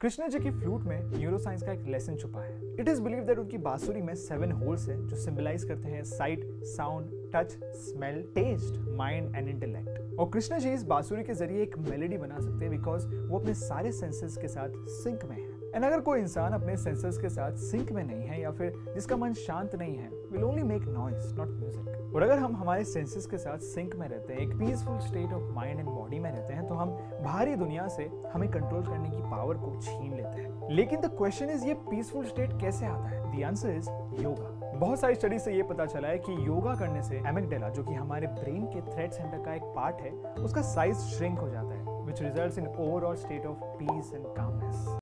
कृष्णा जी की फ्लूट में न्यूरोसाइंस का एक लेसन छुपा है। इट इज बिलीव दैट उनकी बांसुरी में 7 होल्स हैं जो सिंबलाइज करते हैं sight, sound, touch, smell, taste, mind and intellect. और कृष्णा जी इस बांसुरी के जरिए एक मेलोडी बना सकते हैं बिकॉज वो अपने सारे सेंसेस के साथ सिंक में है। एंड अगर कोई इंसान अपने सेंसेस के साथ सिंक में नहीं है या फिर जिसका मन शांत नहीं है, will only make noise, not music. और अगर हम हमारे सेंसेस के साथ सिंक में रहते हैं, एक peaceful state of mind and body में रहते हैं, तो हम बाहरी दुनिया से हमें कंट्रोल करने की पावर को छीन लेते हैं। लेकिन द क्वेश्चन इज, ये पीसफुल स्टेट कैसे आता है? The answer is yoga. बहुत सारी स्टडी से ये पता चला है कि योगा करने से एमिग्डाला, जो कि हमारे ब्रेन के थ्रेट सेंटर का एक पार्ट है, उसका साइज श्रिंक हो जाता है, which results in overall state of peace and calmness.